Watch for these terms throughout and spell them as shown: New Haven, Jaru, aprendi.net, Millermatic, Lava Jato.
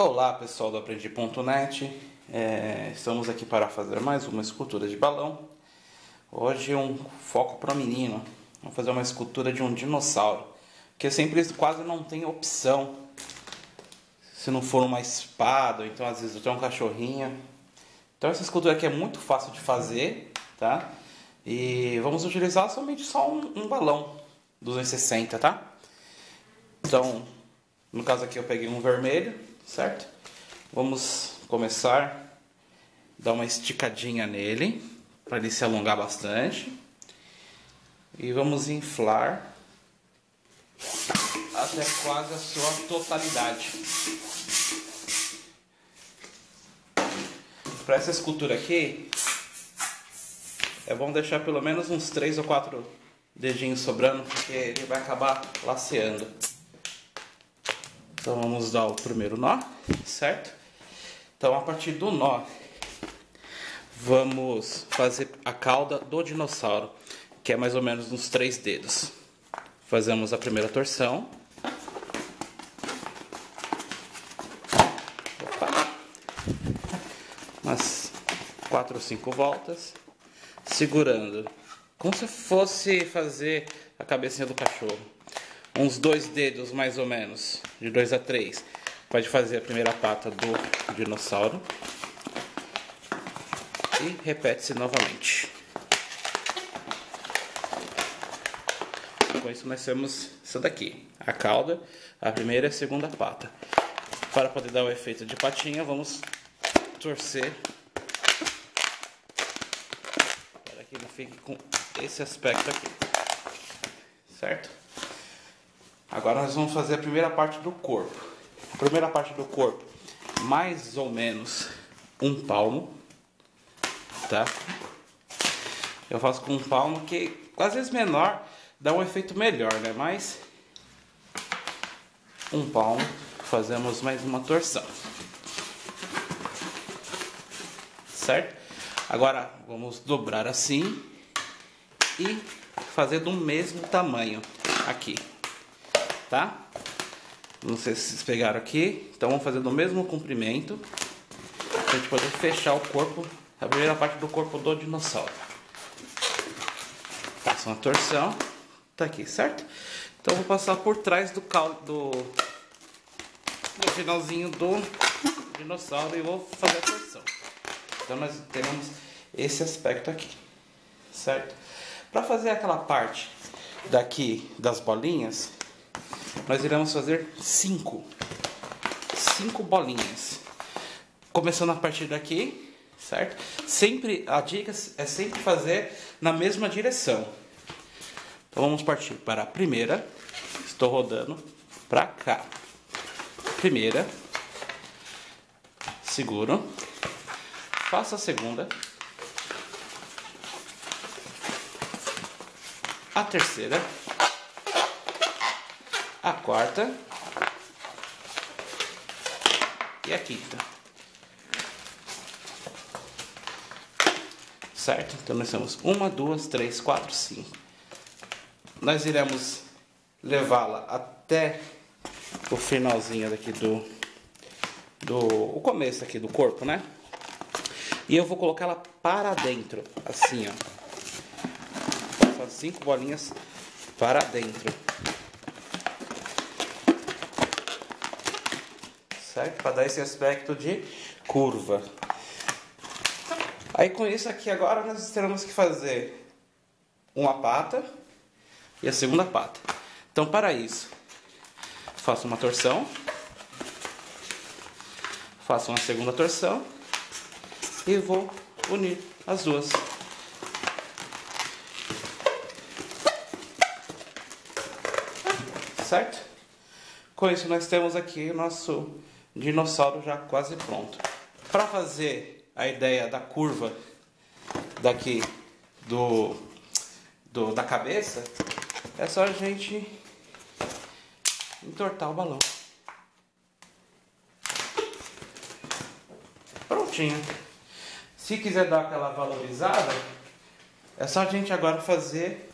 Olá pessoal do aprendi.net, estamos aqui para fazer mais uma escultura de balão. Hoje um foco para o menino. Vou fazer uma escultura de um dinossauro, porque eu sempre quase não tenho opção. Se não for uma espada, ou então às vezes eu tenho um cachorrinho. Então essa escultura aqui é muito fácil de fazer, tá? E vamos utilizar somente um balão 260, tá? Então, no caso aqui eu peguei um vermelho, certo? Vamos começar, dar uma esticadinha nele para ele se alongar bastante e vamos inflar até quase a sua totalidade. Para essa escultura aqui é bom deixar pelo menos uns 3 ou 4 dedinhos sobrando, porque ele vai acabar laceando. Então vamos dar o primeiro nó, certo? Então a partir do nó, vamos fazer a cauda do dinossauro, que é mais ou menos uns 3 dedos. Fazemos a primeira torção. Opa. Umas 4 ou 5 voltas, segurando, como se fosse fazer a cabecinha do cachorro. Uns 2 dedos mais ou menos, de 2 a 3, pode fazer a primeira pata do dinossauro e repete-se novamente. Com isso nós temos essa daqui, a cauda, a primeira e a segunda pata. Para poder dar o efeito de patinha, vamos torcer para que ele fique com esse aspecto aqui, certo? Agora nós vamos fazer a primeira parte do corpo. A primeira parte do corpo, mais ou menos um palmo, tá? Eu faço com um palmo, que às vezes menor dá um efeito melhor, né? Mas um palmo, fazemos mais uma torção, certo? Agora vamos dobrar assim e fazer do mesmo tamanho aqui, tá? Não sei se vocês pegaram aqui. Então vamos fazer do mesmo comprimento pra gente poder fechar o corpo, a primeira parte do corpo do dinossauro. Faço uma torção, tá aqui, certo? Então vou passar por trás do do finalzinho do dinossauro e vou fazer a torção. Então nós temos esse aspecto aqui, certo? Pra fazer aquela parte daqui das bolinhas, nós iremos fazer 5 bolinhas, começando a partir daqui, certo? Sempre, a dica é sempre fazer na mesma direção. Então vamos partir para a primeira. Estou rodando para cá. Primeira, seguro, faço a segunda, a terceira, a quarta e a quinta, certo? Então nós temos 1, 2, 3, 4, 5. Nós iremos levá-la até o finalzinho daqui o começo aqui do corpo, né? E eu vou colocá-la para dentro, assim, ó. Passar 5 bolinhas para dentro, para dar esse aspecto de curva. Aí com isso aqui agora nós teremos que fazer uma pata e a segunda pata. Então para isso, faço uma torção, faço uma segunda torção e vou unir as duas. Certo? Com isso nós temos aqui o nosso dinossauro já quase pronto. Para fazer a ideia da curva daqui da cabeça, é só a gente entortar o balão. Prontinho. Se quiser dar aquela valorizada, é só a gente agora fazer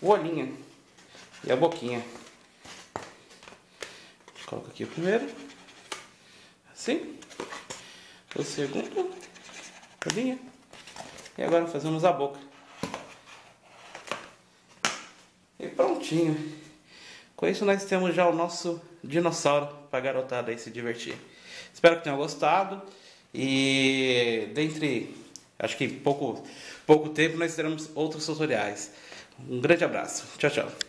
o olhinho e a boquinha. Coloca aqui o primeiro, Sim? O segundo, cadinha. E agora fazemos a boca. E prontinho. Com isso nós temos já o nosso dinossauro para a garotada aí se divertir. Espero que tenham gostado. E dentre, acho que pouco tempo, nós teremos outros tutoriais. Um grande abraço. Tchau, tchau.